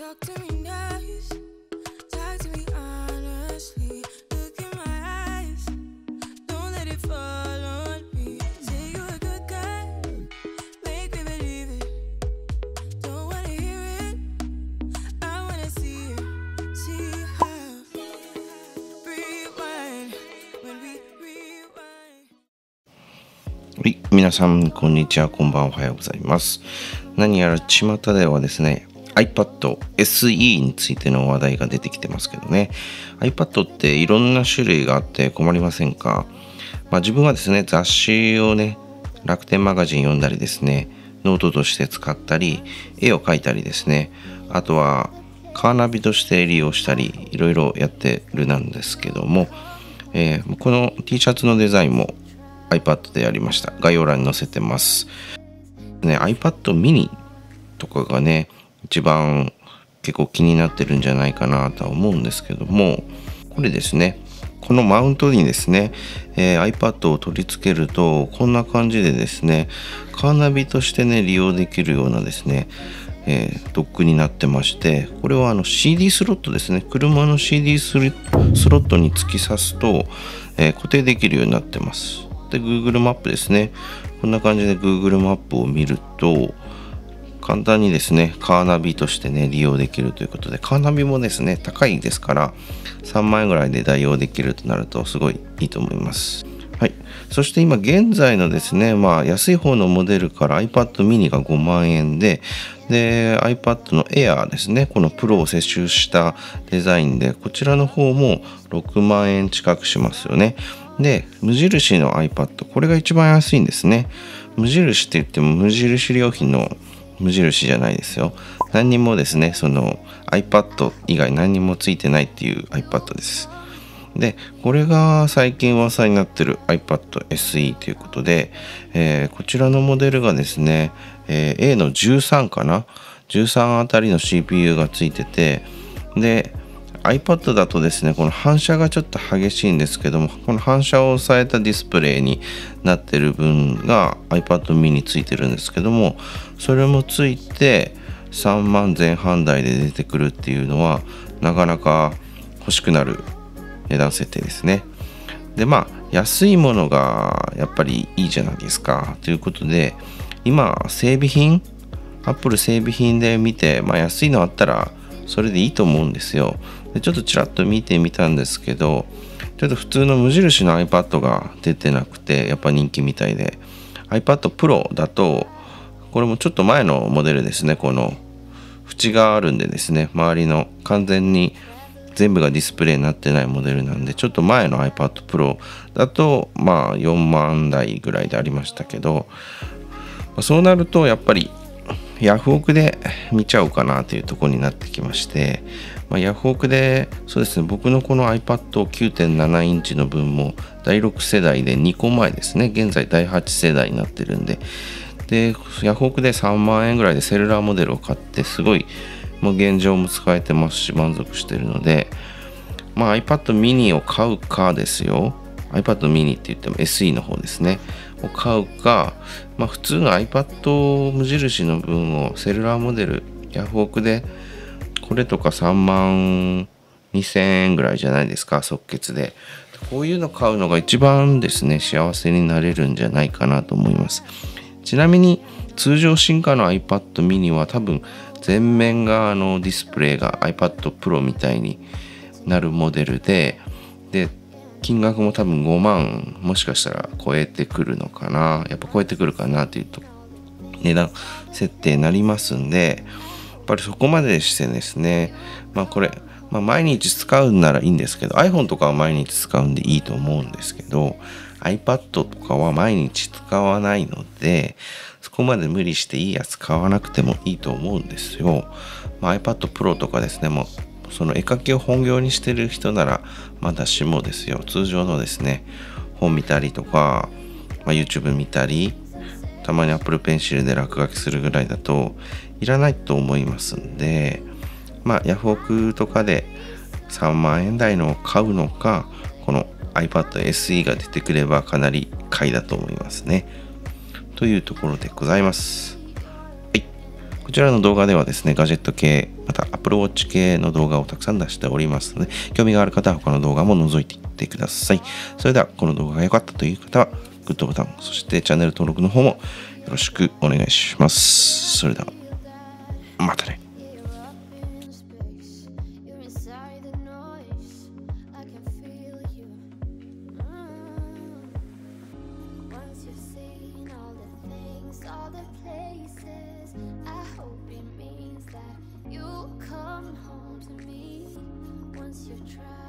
はい、皆さん、こんにちは、こんばんは、おはようございます。何やら巷ではですね、iPad SE についての話題が出てきてますけどね、iPad っていろんな種類があって困りませんか？自分はですね、雑誌をね、楽天マガジン読んだりですね、ノートとして使ったり、絵を描いたりですね、あとはカーナビとして利用したり、いろいろやってるなんですけども、この T シャツのデザインもiPad でやりました。概要欄に載せてます。ね、iPad mini とかがね、一番結構気になってるんじゃないかなとは思うんですけども、これですね、このマウントにですね、iPad を取り付けると、こんな感じでですね、カーナビとしてね、利用できるようなですね、ドックになってまして、これはCD スロットですね、車の CD スロットに突き刺すと、固定できるようになってます。で Google マップですね。こんな感じで Google マップを見ると簡単にですね、カーナビとしてね、利用できるということで、カーナビもですね、高いですから3万円ぐらいで代用できるとなるとすごいいいと思います。はい。そして今現在のですね、安い方のモデルから iPad mini が5万円で iPad の Air ですね、この Pro を接種したデザインで、こちらの方も6万円近くしますよね。で、無印の iPad、これが一番安いんですね。無印って言っても無印良品の無印じゃないですよ。何にもですね、その iPad 以外何にもついてないっていう iPad です。で、これが最近噂になってる iPad SE ということで、こちらのモデルがですね、A の13かな、13あたりの CPU がついてて、で、iPad だとですね、この反射がちょっと激しいんですけども、この反射を抑えたディスプレイになってる分が iPad mini ついてるんですけども、それもついて3万前半台で出てくるっていうのはなかなか欲しくなる値段設定ですね。で、安いものがやっぱりいいじゃないですかということで、今整備品、 Apple 整備品で見て、安いのあったらそれでいいと思うんですよ。で、ちょっとちらっと見てみたんですけど、ちょっと普通の無印の iPad が出てなくて、やっぱ人気みたいで、 iPad Pro だと、これもちょっと前のモデルですね、この縁があるんでですね、周りの完全に全部がディスプレイになってないモデルなんで、ちょっと前の iPad Pro だと4万台ぐらいでありましたけど、そうなるとやっぱりヤフオクで見ちゃおうかなというところになってきまして、ヤフオクで、そうですね、僕のこの iPad 9.7 インチの分も第6世代で2個前ですね、現在第8世代になってるんで、で、ヤフオクで3万円ぐらいでセルラーモデルを買って、すごい、もう現状も使えてますし、満足してるので、iPad mini を買うかですよ。iPad mini って言っても SE の方ですね。を買うか、普通の iPad 無印の分をセルラーモデル、ヤフオクで、これとか3万2000円ぐらいじゃないですか、即決で。こういうの買うのが一番ですね、幸せになれるんじゃないかなと思います。ちなみに、通常進化の iPad mini は多分、前面がディスプレイが iPad Pro みたいになるモデルで、金額も多分5万もしかしたら超えてくるのかな、やっぱ超えてくるかなというと値段設定になりますんで、やっぱりそこまでしてですね、これ、毎日使うんならいいんですけど、 iPhone とかは毎日使うんでいいと思うんですけど、 iPad とかは毎日使わないので、そこまで無理していいやつ買わなくてもいいと思うんですよ。iPad Pro とかですね、その絵描きを本業にしてる人ならまだしもですよ、通常のですね、本見たりとか、YouTube 見たり、たまに Apple Pencil で落書きするぐらいだといらないと思いますんで、ヤフオクとかで3万円台のを買うのか、この iPad SE が出てくればかなり買いだと思いますね。というところでございます。ここちらの動画ではですね、ガジェット系、また Apple Watch 系の動画をたくさん出しておりますので、興味がある方は他の動画も覗いていってください。それでは、この動画が良かったという方は、グッドボタン、そしてチャンネル登録の方もよろしくお願いします。それでは、またね。You'll come home to me once you try.